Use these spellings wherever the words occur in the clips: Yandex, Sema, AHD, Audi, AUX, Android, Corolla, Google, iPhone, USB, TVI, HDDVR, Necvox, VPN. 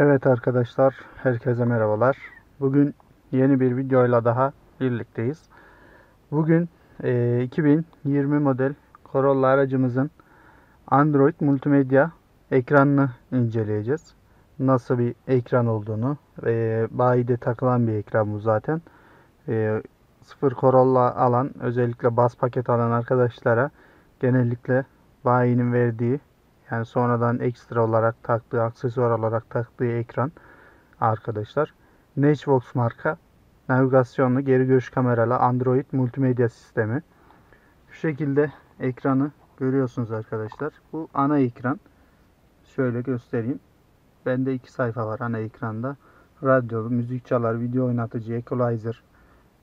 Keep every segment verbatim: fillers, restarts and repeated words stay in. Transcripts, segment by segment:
Evet arkadaşlar, herkese merhabalar. Bugün yeni bir videoyla daha birlikteyiz. Bugün e, iki bin yirmi model Corolla aracımızın Android multimedya ekranını inceleyeceğiz. Nasıl bir ekran olduğunu, e, bayide takılan bir ekran bu zaten. E, sıfır Corolla alan, özellikle bas paket alan arkadaşlara genellikle bayinin verdiği, yani sonradan ekstra olarak taktığı, aksesuar olarak taktığı ekran arkadaşlar. Necvox marka, navigasyonlu, geri görüş kameralı Android multimedya sistemi. Şu şekilde ekranı görüyorsunuz arkadaşlar. Bu ana ekran. Şöyle göstereyim. Bende iki sayfa var ana ekranda. Radyo, müzik çalar, video oynatıcı, equalizer.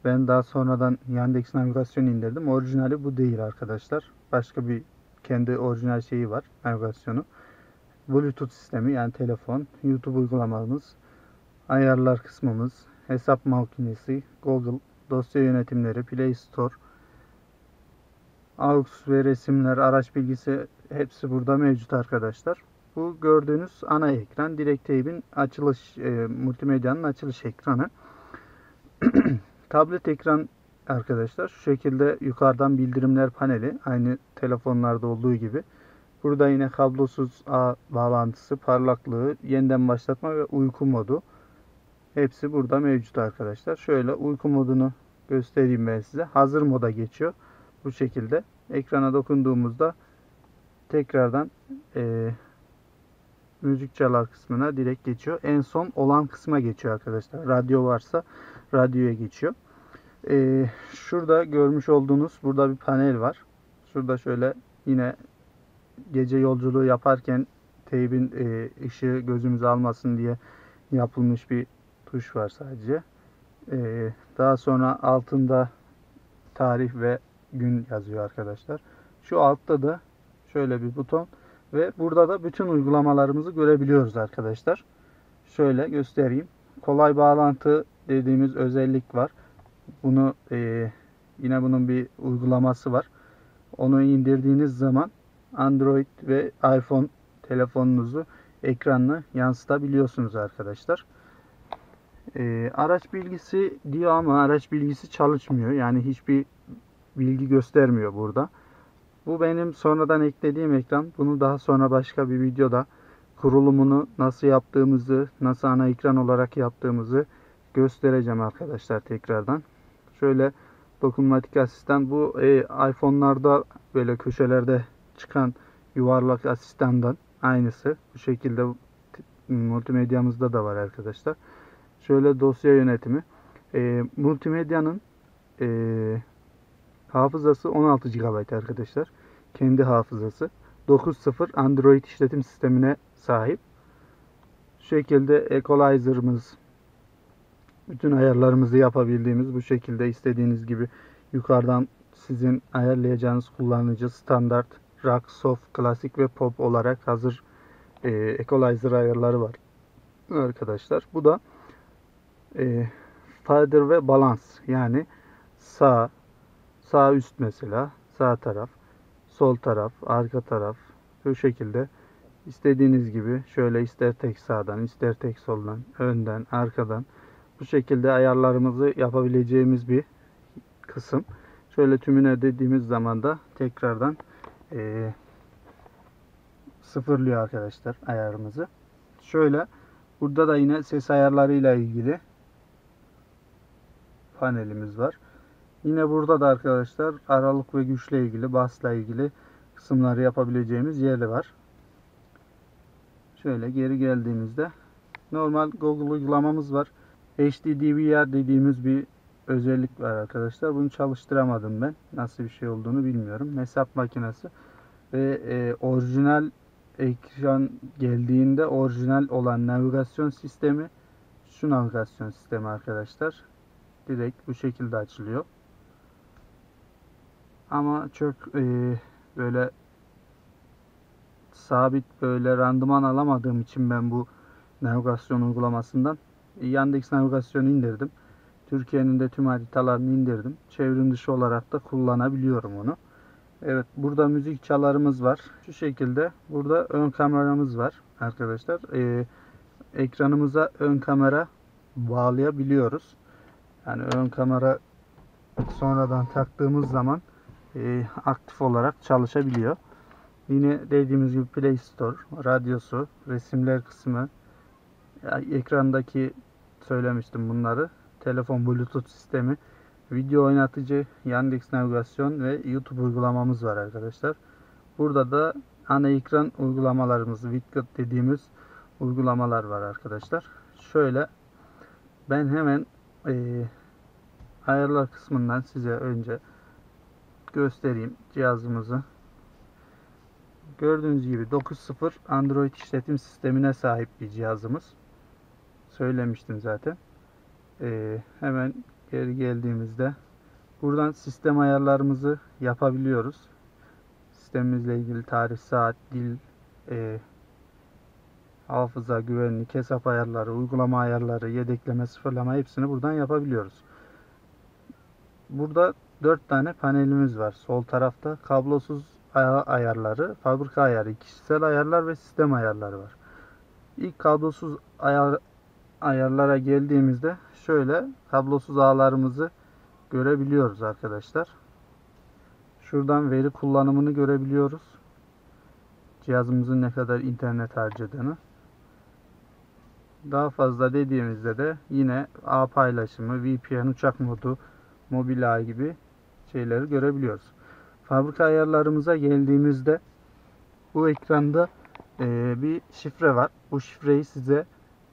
Ben daha sonradan Yandex navigasyonu indirdim. Orijinali bu değil arkadaşlar. Başka bir kendi orijinal şeyi var, navigasyonu. Bluetooth sistemi, yani telefon, YouTube uygulamamız, ayarlar kısmımız, hesap makinesi, Google, dosya yönetimleri, Play Store, A U X ve resimler, araç bilgisi hepsi burada mevcut arkadaşlar. Bu gördüğünüz ana ekran, DirectTape'in açılış, e, multimedyanın açılış ekranı. Tablet ekran arkadaşlar, şu şekilde yukarıdan bildirimler paneli, aynı telefonlarda olduğu gibi. Burada yine kablosuz ağ bağlantısı, parlaklığı, yeniden başlatma ve uyku modu, hepsi burada mevcut arkadaşlar. Şöyle uyku modunu göstereyim ben size. Hazır moda geçiyor bu şekilde. Ekrana dokunduğumuzda tekrardan e, müzik çalar kısmına direkt geçiyor. En son olan kısma geçiyor arkadaşlar. Radyo varsa radyoya geçiyor. Ee, şurada görmüş olduğunuz, burada bir panel var. Şurada şöyle yine gece yolculuğu yaparken teybin e, ışığı gözümüze almasın diye yapılmış bir tuş var sadece. Ee, daha sonra altında tarih ve gün yazıyor arkadaşlar. Şu altta da şöyle bir buton ve burada da bütün uygulamalarımızı görebiliyoruz arkadaşlar. Şöyle göstereyim. Kolay bağlantı dediğimiz özellik var. Bunu e, yine bunun bir uygulaması var. Onu indirdiğiniz zaman Android ve iPhone telefonunuzu ekranına yansıtabiliyorsunuz arkadaşlar. E, araç bilgisi diyor ama araç bilgisi çalışmıyor. Yani hiçbir bilgi göstermiyor burada. Bu benim sonradan eklediğim ekran. Bunu daha sonra başka bir videoda kurulumunu nasıl yaptığımızı, nasıl ana ekran olarak yaptığımızı göstereceğim arkadaşlar tekrardan. Şöyle dokunmatik asistan, bu e, iPhone'larda böyle köşelerde çıkan yuvarlak asistandan aynısı. Bu şekilde multimedyamızda da var arkadaşlar. Şöyle dosya yönetimi. E, multimedyanın e, hafızası on altı gigabayt arkadaşlar. Kendi hafızası. dokuz nokta sıfır Android işletim sistemine sahip. Şu şekilde equalizer'ımız, bütün ayarlarımızı yapabildiğimiz, bu şekilde istediğiniz gibi yukarıdan sizin ayarlayacağınız kullanıcı, standart, rock, soft, klasik ve pop olarak hazır e, equalizer ayarları var arkadaşlar. Bu da e, fader ve balans, yani sağ, sağ üst mesela, sağ taraf, sol taraf, arka taraf, bu şekilde istediğiniz gibi şöyle ister tek sağdan, ister tek soldan, önden, arkadan bu şekilde ayarlarımızı yapabileceğimiz bir kısım. Şöyle tümüne dediğimiz zaman da tekrardan e, sıfırlıyor arkadaşlar ayarımızı. Şöyle burada da yine ses ayarlarıyla ilgili panelimiz var. Yine burada da arkadaşlar aralık ve güçle ilgili, basla ilgili kısımları yapabileceğimiz yeri var. Şöyle geri geldiğimizde normal Google uygulamamız var. H D D V R dediğimiz bir özellik var arkadaşlar. Bunu çalıştıramadım ben. Nasıl bir şey olduğunu bilmiyorum. Hesap makinesi ve e, orijinal ekran geldiğinde orijinal olan navigasyon sistemi, şu navigasyon sistemi arkadaşlar. Direkt bu şekilde açılıyor. Ama çok e, böyle sabit, böyle randıman alamadığım için ben bu navigasyon uygulamasından Yandex navigasyonu indirdim. Türkiye'nin de tüm haritalarını indirdim. Çevrim dışı olarak da kullanabiliyorum onu. Evet, burada müzik çalarımız var. Şu şekilde burada ön kameramız var arkadaşlar. Ee, ekranımıza ön kamera bağlayabiliyoruz. Yani ön kamera sonradan taktığımız zaman e, aktif olarak çalışabiliyor. Yine dediğimiz gibi Play Store, radyosu, resimler kısmı, yani ekrandaki söylemiştim bunları. Telefon Bluetooth sistemi, video oynatıcı, Yandex navigasyon ve YouTube uygulamamız var arkadaşlar. Burada da ana ekran uygulamalarımız, widget dediğimiz uygulamalar var arkadaşlar. Şöyle ben hemen e, ayarlar kısmından size önce göstereyim cihazımızı. Gördüğünüz gibi dokuz nokta sıfır Android işletim sistemine sahip bir cihazımız. Söylemiştim zaten. Ee, hemen geri geldiğimizde buradan sistem ayarlarımızı yapabiliyoruz. Sistemimizle ilgili tarih, saat, dil, e, hafıza, güvenlik, hesap ayarları, uygulama ayarları, yedekleme, sıfırlama hepsini buradan yapabiliyoruz. Burada dört tane panelimiz var. Sol tarafta kablosuz ayarları, fabrika ayarı, kişisel ayarlar ve sistem ayarları var. İlk kablosuz ayar, ayarlara geldiğimizde şöyle kablosuz ağlarımızı görebiliyoruz arkadaşlar. Şuradan veri kullanımını görebiliyoruz. Cihazımızın ne kadar internet harcadığını. Daha fazla dediğimizde de yine ağ paylaşımı, V P N, uçak modu, mobil ağ gibi şeyleri görebiliyoruz. Fabrika ayarlarımıza geldiğimizde bu ekranda e, bir şifre var. Bu şifreyi size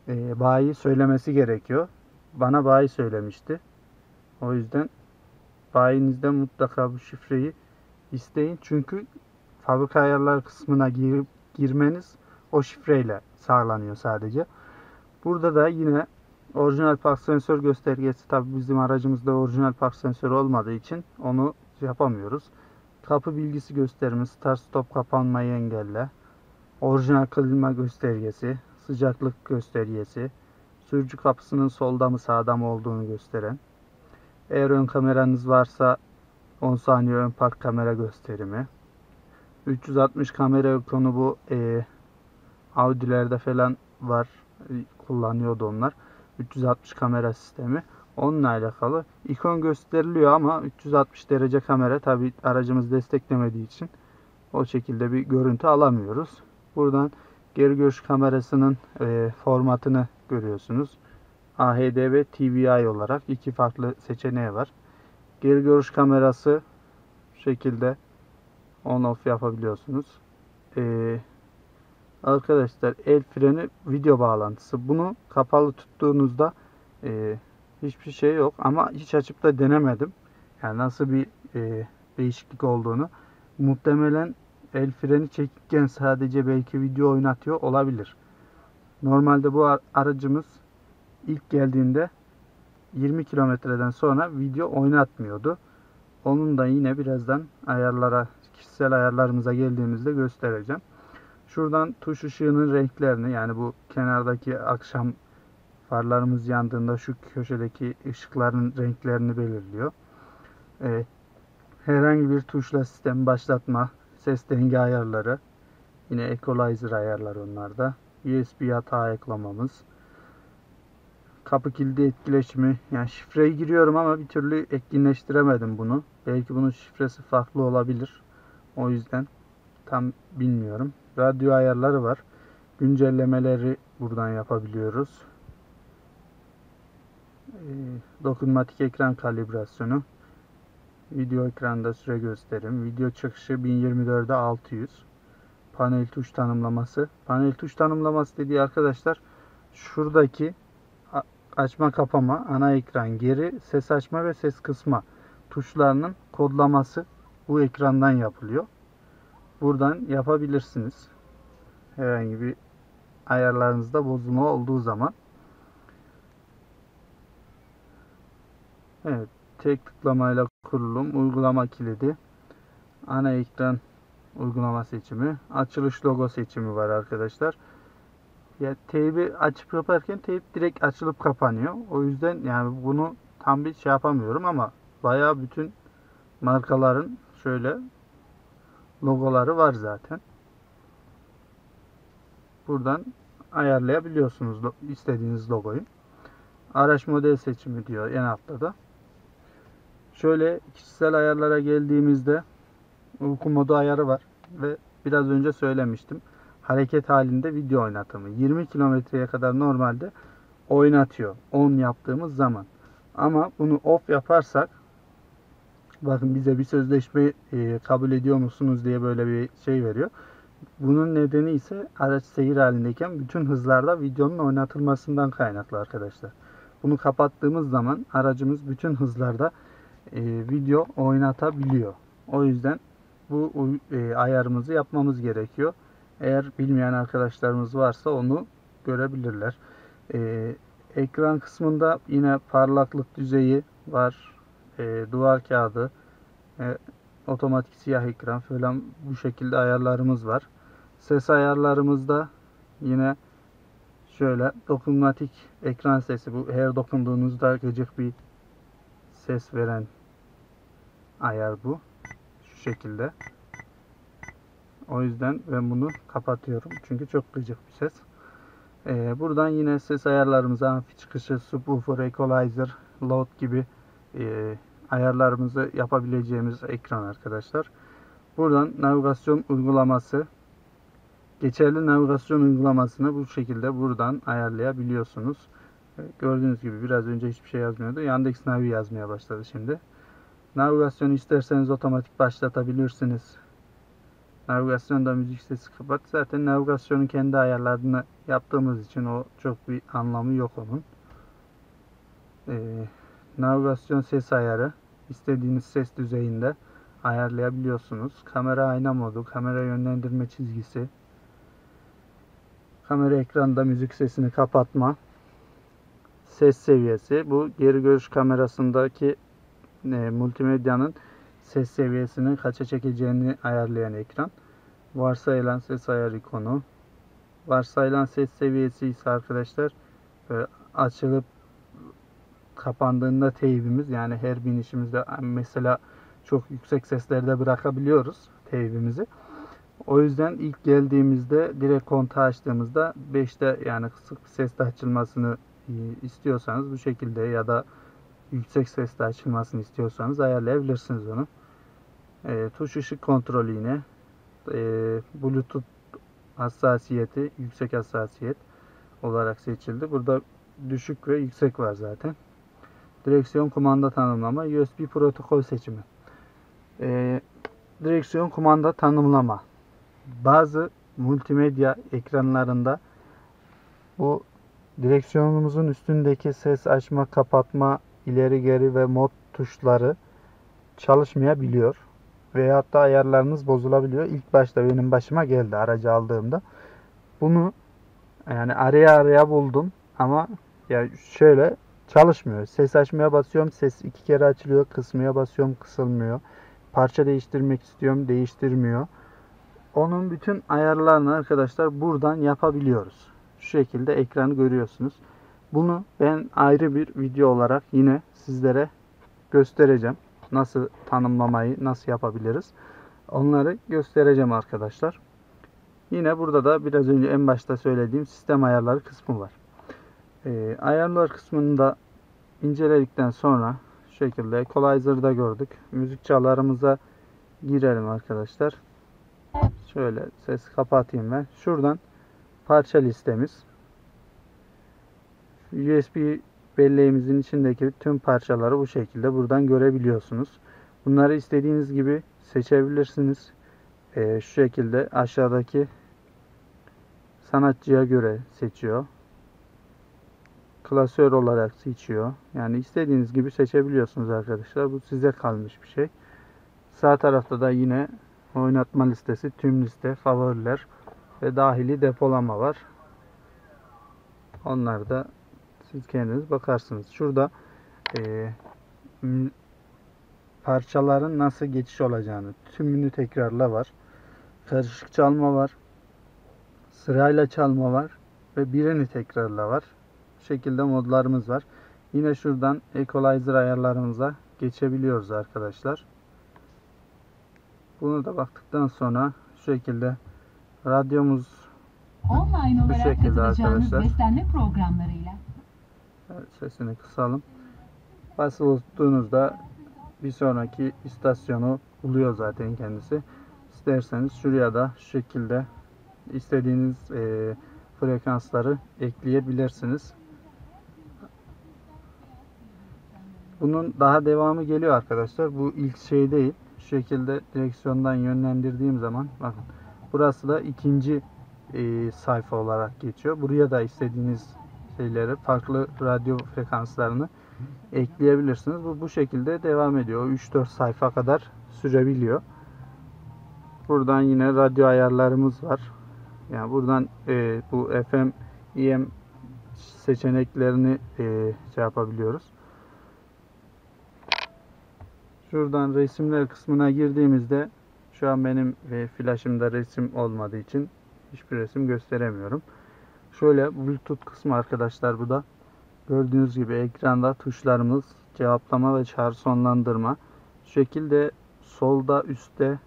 e, bayi söylemesi gerekiyor. Bana bayi söylemişti. O yüzden bayinizden mutlaka bu şifreyi isteyin. Çünkü fabrika ayarlar kısmına girip girmeniz o şifreyle sağlanıyor sadece. Burada da yine orijinal park sensör göstergesi. Tabii bizim aracımızda orijinal park sensörü olmadığı için onu yapamıyoruz. Kapı bilgisi gösterimi, start stop kapanmayı engelle, orijinal klima göstergesi, sıcaklık göstergesi, sürücü kapısının solda mı sağda mı olduğunu gösteren, eğer ön kameranız varsa on saniye ön park kamera gösterimi, üç yüz altmış kamera ikonu bu e, Audi'lerde falan var, kullanıyordu onlar, üç yüz altmış kamera sistemi. Onunla alakalı ikon gösteriliyor ama üç yüz altmış derece kamera tabi aracımız desteklemediği için o şekilde bir görüntü alamıyoruz. Buradan geri görüş kamerasının e, formatını görüyorsunuz. A H D ve T V I olarak iki farklı seçeneği var. Geri görüş kamerası şu şekilde on off yapabiliyorsunuz. E, arkadaşlar el freni video bağlantısı. Bunu kapalı tuttuğunuzda e, hiçbir şey yok ama hiç açıp da denemedim. Yani nasıl bir e, değişiklik olduğunu. Muhtemelen el freni çekikken sadece belki video oynatıyor olabilir. Normalde bu aracımız ilk geldiğinde yirmi kilometreden sonra video oynatmıyordu. Onun da yine birazdan ayarlara, kişisel ayarlarımıza geldiğimizde göstereceğim. Şuradan tuş ışığının renklerini, yani bu kenardaki akşam farlarımız yandığında şu köşedeki ışıkların renklerini belirliyor. Ee, herhangi bir tuşla sistemi başlatma, ses denge ayarları, yine equalizer ayarları onlarda. U S B hata eklemamız, kapı kilidi etkileşimi, yani şifreyi giriyorum ama bir türlü etkinleştiremedim bunu. Belki bunun şifresi farklı olabilir. O yüzden tam bilmiyorum. Radyo ayarları var. Güncellemeleri buradan yapabiliyoruz. Dokunmatik ekran kalibrasyonu, video ekranda süre gösterim, video çıkışı bin yirmi dörde altı yüz, panel tuş tanımlaması. Panel tuş tanımlaması dediği arkadaşlar şuradaki açma kapama, ana ekran geri, ses açma ve ses kısma tuşlarının kodlaması bu ekrandan yapılıyor. Buradan yapabilirsiniz. Herhangi bir ayarlarınızda bozulma olduğu zaman. Evet, tek tıklamayla kurulum, uygulama kilidi, ana ekran uygulama seçimi, açılış logo seçimi var arkadaşlar. Ya teybi açıp kaparken teyip direkt açılıp kapanıyor. O yüzden yani bunu tam bir şey yapamıyorum ama bayağı bütün markaların şöyle logoları var zaten. Buradan ayarlayabiliyorsunuz istediğiniz logoyu. Araç model seçimi diyor en altta da. Şöyle kişisel ayarlara geldiğimizde uyku modu ayarı var ve biraz önce söylemiştim. Hareket halinde video oynatımı. yirmi kilometreye kadar normalde oynatıyor. on yaptığımız zaman. Ama bunu off yaparsak, bakın bize bir sözleşme kabul ediyor musunuz diye böyle bir şey veriyor. Bunun nedeni ise araç seyir halindeyken bütün hızlarda videonun oynatılmasından kaynaklı arkadaşlar. Bunu kapattığımız zaman aracımız bütün hızlarda e, video oynatabiliyor. O yüzden bu e, ayarımızı yapmamız gerekiyor. Eğer bilmeyen arkadaşlarımız varsa onu görebilirler. E, ekran kısmında yine parlaklık düzeyi var. E, duvar kağıdı, e, otomatik siyah ekran falan, bu şekilde ayarlarımız var. Ses ayarlarımızda yine şöyle dokunmatik ekran sesi, bu her dokunduğunuzda gıcık bir ses veren ayar bu. Şu şekilde. O yüzden ben bunu kapatıyorum. Çünkü çok gıcık bir ses. Ee, buradan yine ses ayarlarımıza amfi çıkışı, subwoofer, equalizer, load gibi e, ayarlarımızı yapabileceğimiz ekran arkadaşlar. Buradan navigasyon uygulaması. Geçerli navigasyon uygulamasını bu şekilde buradan ayarlayabiliyorsunuz. Gördüğünüz gibi biraz önce hiçbir şey yazmıyordu. Yandex Navi yazmaya başladı şimdi. Navigasyonu isterseniz otomatik başlatabilirsiniz. Navigasyonda müzik sesi kapat. Zaten navigasyonun kendi ayarlarını yaptığımız için o çok bir anlamı yok onun. Ee, navigasyon ses ayarı. İstediğiniz ses düzeyinde ayarlayabiliyorsunuz. Kamera ayna modu, kamera yönlendirme çizgisi. Kamera ekranda müzik sesini kapatma. Ses seviyesi. Bu geri görüş kamerasındaki e, multimedyanın ses seviyesini kaça çekeceğini ayarlayan ekran. Varsayılan ses ayar ikonu. Varsayılan ses seviyesi ise arkadaşlar e, açılıp kapandığında teybimiz, yani her binişimizde mesela çok yüksek seslerde bırakabiliyoruz teybimizi. O yüzden ilk geldiğimizde direkt kontağı açtığımızda beşte, yani kısık bir sesle açılmasını istiyorsanız bu şekilde ya da yüksek sesle açılmasını istiyorsanız ayarlayabilirsiniz onu. E, tuş ışık kontrolü yine. E, Bluetooth hassasiyeti yüksek hassasiyet olarak seçildi. Burada düşük ve yüksek var zaten. Direksiyon kumanda tanımlama. U S B protokol seçimi. E, direksiyon kumanda tanımlama. Bazı multimedya ekranlarında bu direksiyonumuzun üstündeki ses açma, kapatma, ileri geri ve mod tuşları çalışmayabiliyor. Veyahut da ayarlarınız bozulabiliyor. İlk başta benim başıma geldi aracı aldığımda. Bunu yani araya araya buldum ama yani şöyle çalışmıyor. Ses açmaya basıyorum, ses iki kere açılıyor. Kısmaya basıyorum, kısılmıyor. Parça değiştirmek istiyorum, değiştirmiyor. Onun bütün ayarlarını arkadaşlar buradan yapabiliyoruz. Şu şekilde ekranı görüyorsunuz. Bunu ben ayrı bir video olarak yine sizlere göstereceğim. Nasıl tanımlamayı, nasıl yapabiliriz? Onları göstereceğim arkadaşlar. Yine burada da biraz önce en başta söylediğim sistem ayarları kısmı var. Ee, ayarlar kısmını da inceledikten sonra şu şekilde equalizer'da gördük. Müzik çalarımıza girelim arkadaşlar. Şöyle ses kapatayım ben. Şuradan parça listemiz. U S B belleğimizin içindeki tüm parçaları bu şekilde buradan görebiliyorsunuz. Bunları istediğiniz gibi seçebilirsiniz. Ee, şu şekilde aşağıdaki sanatçıya göre seçiyor. Klasör olarak seçiyor. Yani istediğiniz gibi seçebiliyorsunuz arkadaşlar. Bu size kalmış bir şey. Sağ tarafta da yine oynatma listesi, tüm liste, favoriler ve dahili depolama var. Onlar da siz kendiniz bakarsınız. Şurada e, parçaların nasıl geçiş olacağını, tümünü tekrarla var. Karışık çalma var. Sırayla çalma var. Ve birini tekrarla var. Bu şekilde modlarımız var. Yine şuradan equalizer ayarlarımıza geçebiliyoruz arkadaşlar. Bunu da baktıktan sonra şu şekilde radyomuz online bu olarak katılacağınız beslenme programlarıyla. Evet, sesini kısalım. Basıldığınızda bir sonraki istasyonu buluyor zaten kendisi. İsterseniz şuraya da şu şekilde istediğiniz e, frekansları ekleyebilirsiniz. Bunun daha devamı geliyor arkadaşlar. Bu ilk şey değil. Şu şekilde direksiyondan yönlendirdiğim zaman bakın, burası da ikinci e, sayfa olarak geçiyor. Buraya da istediğiniz şeyleri, farklı radyo frekanslarını ekleyebilirsiniz. Bu bu şekilde devam ediyor. üç dört sayfa kadar sürebiliyor. Buradan yine radyo ayarlarımız var. Yani buradan e, bu F M, E M seçeneklerini e, şey yapabiliyoruz. Şuradan resimler kısmına girdiğimizde şu an benim e, flaşımda resim olmadığı için hiçbir resim gösteremiyorum. Şöyle Bluetooth kısmı arkadaşlar, bu da gördüğünüz gibi ekranda tuşlarımız, cevaplama ve şarj sonlandırma. Şu şekilde solda üstte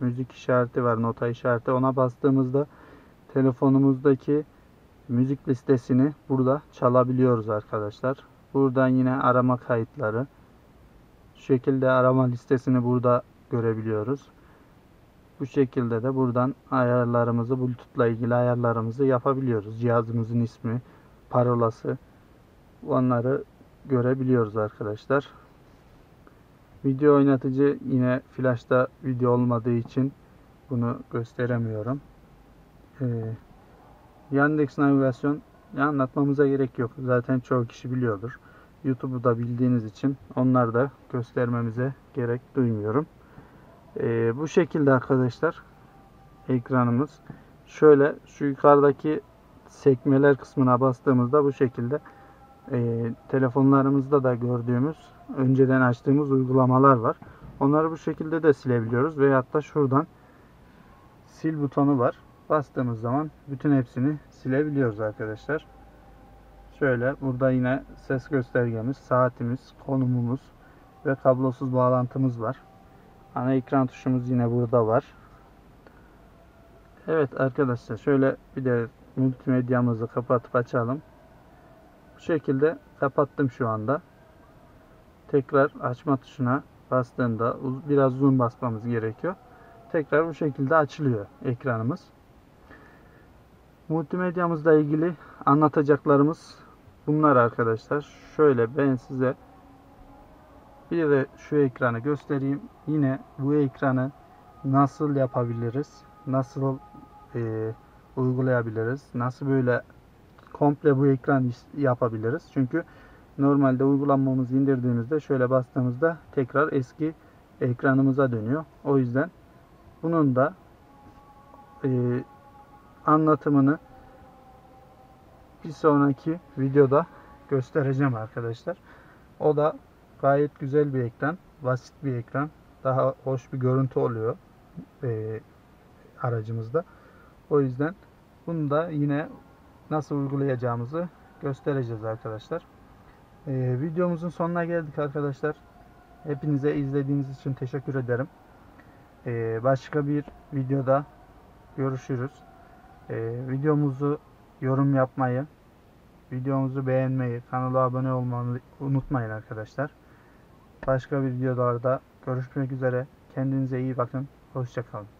müzik işareti var, nota işareti. Ona bastığımızda telefonumuzdaki müzik listesini burada çalabiliyoruz arkadaşlar. Buradan yine arama kayıtları. Şu şekilde arama listesini burada görebiliyoruz. Bu şekilde de buradan ayarlarımızı, Bluetooth'la ilgili ayarlarımızı yapabiliyoruz. Cihazımızın ismi, parolası, onları görebiliyoruz arkadaşlar. Video oynatıcı, yine flash'ta video olmadığı için bunu gösteremiyorum. Ee, Yandex navigasyon anlatmamıza gerek yok. Zaten çoğu kişi biliyordur. YouTube'u da bildiğiniz için onları da göstermemize gerek duymuyorum. Ee, bu şekilde arkadaşlar ekranımız. Şöyle şu yukarıdaki sekmeler kısmına bastığımızda bu şekilde e, telefonlarımızda da gördüğümüz, önceden açtığımız uygulamalar var. Onları bu şekilde de silebiliyoruz veyahut da şuradan sil butonu var. Bastığımız zaman bütün hepsini silebiliyoruz arkadaşlar. Şöyle burada yine ses göstergemiz, saatimiz, konumumuz ve kablosuz bağlantımız var. Ana ekran tuşumuz yine burada var. Evet arkadaşlar, şöyle bir de multimedyamızı kapatıp açalım. Bu şekilde kapattım şu anda. Tekrar açma tuşuna bastığında biraz zoom basmamız gerekiyor. Tekrar bu şekilde açılıyor ekranımız. Multimedyamızla ilgili anlatacaklarımız bunlar arkadaşlar. Şöyle ben size bir de şu ekranı göstereyim. Yine bu ekranı nasıl yapabiliriz, nasıl e, uygulayabiliriz, nasıl böyle komple bu ekran yapabiliriz. Çünkü normalde uygulamamızı indirdiğimizde şöyle bastığımızda tekrar eski ekranımıza dönüyor. O yüzden bunun da e, anlatımını bir sonraki videoda göstereceğim arkadaşlar. O da gayet güzel bir ekran, basit bir ekran, daha hoş bir görüntü oluyor e, aracımızda. O yüzden bunu da yine nasıl uygulayacağımızı göstereceğiz arkadaşlar. E, videomuzun sonuna geldik arkadaşlar. Hepinize izlediğiniz için teşekkür ederim. E, başka bir videoda görüşürüz. E, videomuzu yorum yapmayı, videomuzu beğenmeyi, kanala abone olmayı unutmayın arkadaşlar. Başka videolarda görüşmek üzere. Kendinize iyi bakın. Hoşça kalın.